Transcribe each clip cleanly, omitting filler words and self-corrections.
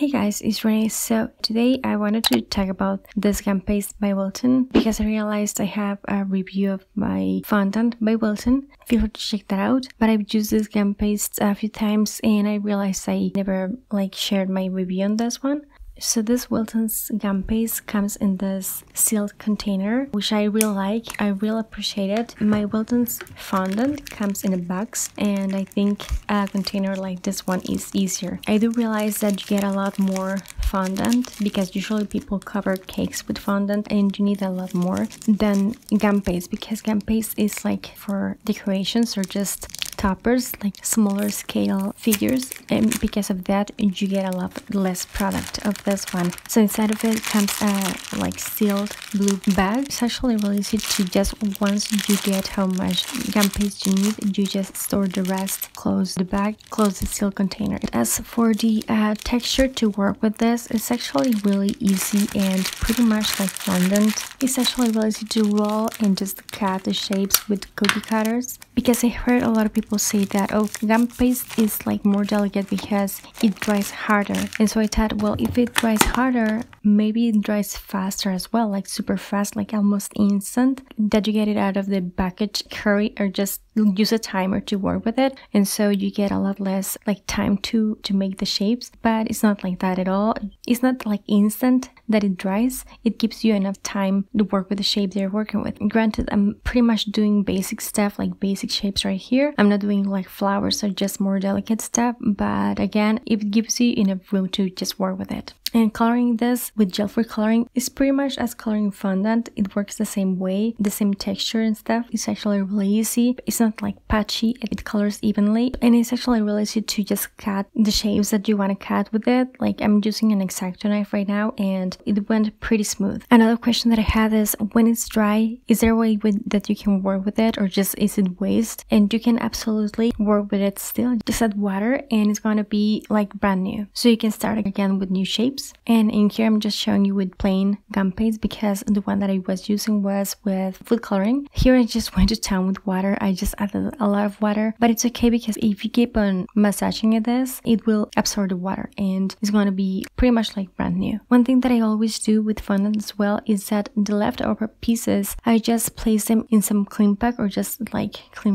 Hey guys, it's Renee. So today I wanted to talk about this gum paste by Wilton because I realized I have a review of my fondant by Wilton. Feel free to check that out. But I've used this gum paste a few times and I realized I never shared my review on this one. So this Wilton's gum paste comes in this sealed container, which I really like. I really appreciate it. My Wilton's fondant comes in a box, and I think a container like this one is easier. I do realize that you get a lot more fondant because usually people cover cakes with fondant and you need a lot more than gum paste because gum paste is like for decorations or just toppers, like smaller scale figures, and because of that you get a lot less product of this one. So inside of it comes a sealed blue bag. It's actually really easy to just, once you get how much gum paste you need, you just store the rest, close the bag, close the sealed container. As for the texture to work with this, it's actually really easy and pretty much like fondant. It's actually really easy to roll and just cut the shapes with cookie cutters because I heard a lot of people say that, oh, gum paste is more delicate because it dries harder. And so I thought, well, if it dries harder, maybe it dries faster as well, super fast, almost instant, that you get it out of the package, hurry, or just use a timer to work with it. And so you get a lot less time to make the shapes, but it's not like that at all. It's not instant that it dries. It gives you enough time to work with the shape they're working with. Granted, I'm pretty much doing basic stuff, basic shapes right here. I'm not doing flowers or just more delicate stuff, but again, it gives you enough room to just work with it. And coloring this with gel for coloring is pretty much as coloring fondant. It works the same way, the same texture and stuff. It's actually really easy. It's not patchy, it colors evenly, and it's actually really easy to just cut the shapes that you want to cut with it. I'm using an X-Acto knife right now and it went pretty smooth. Another question that I had is, when it's dry, is there a way that you can work with it, or just is it waste? And you can absolutely work with it still. Just add water and it's gonna be brand new. So you can start again with new shapes. And in here I'm just showing you with plain gum paste because the one that I was using was with food coloring. Here I just went to town with water. I just added a lot of water, but it's okay because if you keep on massaging this, it will absorb the water and it's going to be pretty much brand new. One thing that I always do with fondant as well is that the leftover pieces, I just place them in some cling pack or just cling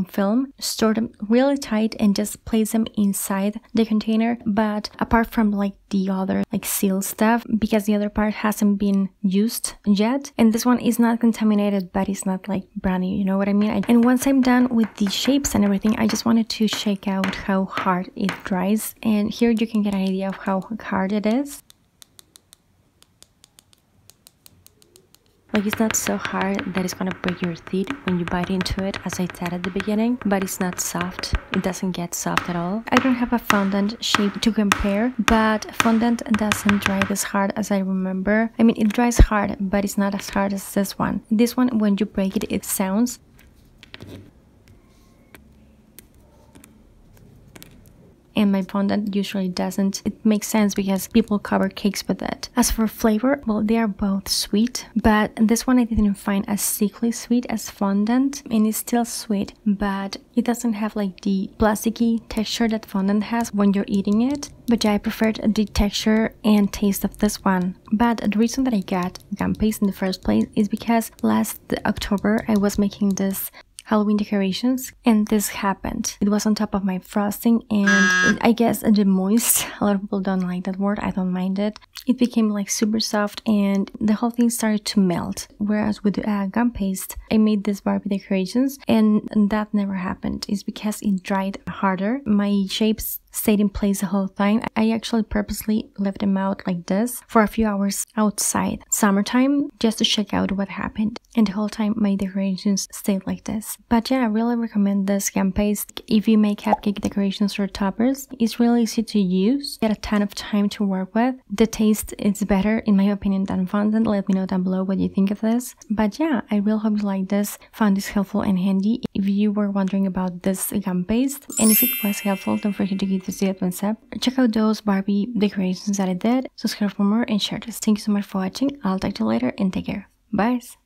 film, store them really tight and just place them inside the container, but apart from the other sealed stuff because the other part hasn't been used yet, and this one is not contaminated but it's not brand new, you know what I mean? And once I'm done with the shapes and everything, I just wanted to check out how hard it dries, and here you can get an idea of how hard it is. It's not so hard that it's gonna break your teeth when you bite into it, as I said at the beginning, but it's not soft. It doesn't get soft at all. I don't have a fondant shape to compare, but fondant doesn't dry as hard as I remember. I mean, it dries hard, but it's not as hard as this one. This one, when you break it, it sounds. And my fondant usually doesn't. It makes sense because people cover cakes with it. As for flavor, well, they are both sweet, but this one I didn't find as sickly sweet as fondant, and it's still sweet, but it doesn't have the plasticky texture that fondant has when you're eating it. But yeah, I preferred the texture and taste of this one. But the reason that I got gum paste in the first place is because last October I was making this Halloween decorations and this happened. It was on top of my frosting and I guess the moist, a lot of people don't like that word, I don't mind it. It became super soft and the whole thing started to melt. Whereas with gum paste, I made this Barbie decorations and that never happened. It's because it dried harder. My shapes stayed in place the whole time. I actually purposely left them out like this for a few hours outside, summertime, just to check out what happened. And the whole time my decorations stayed like this. But yeah, I really recommend this gum paste if you make cupcake decorations or toppers. It's really easy to use. Get a ton of time to work with. The taste is better, in my opinion, than fondant. Let me know down below what you think of this. But yeah, I really hope you liked this, found this helpful and handy. If you were wondering about this gum paste, and if it was helpful, don't forget to give to see it once up. Check out those Barbie decorations that I did, subscribe for more and share this. Thank you so much for watching. I'll talk to you later and take care. Bye!